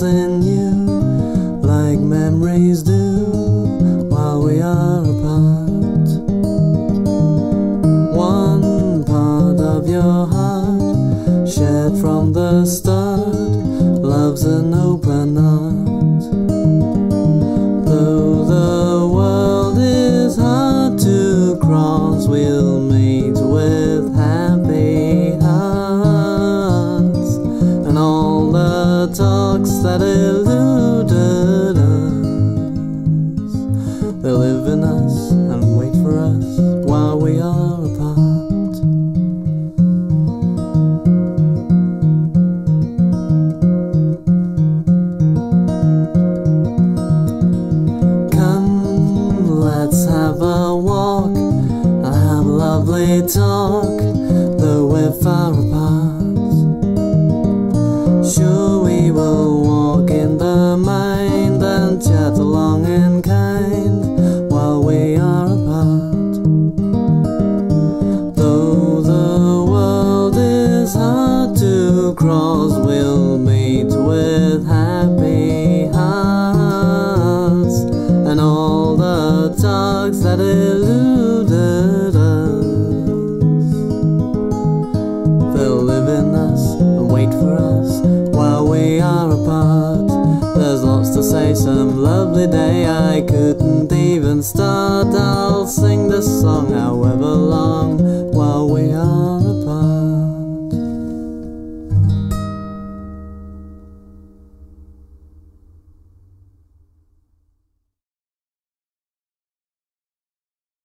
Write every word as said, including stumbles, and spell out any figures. us and you, like memories do while we are apart. One part of your heart, shared from the start, love's an open heart. Though the world is hard to cross, we'll meet with happy hearts, and all the talks that eluded us, they'll live in us and wait for us while we are apart. Lovely talk, though we're far apart. Sure, we will walk in the mind and chat along in kind while we are apart. Though the world is hard to cross, we'll meet with happy hearts, and all the talks that eluded to say some lovely day I couldn't even start. I'll sing this song however long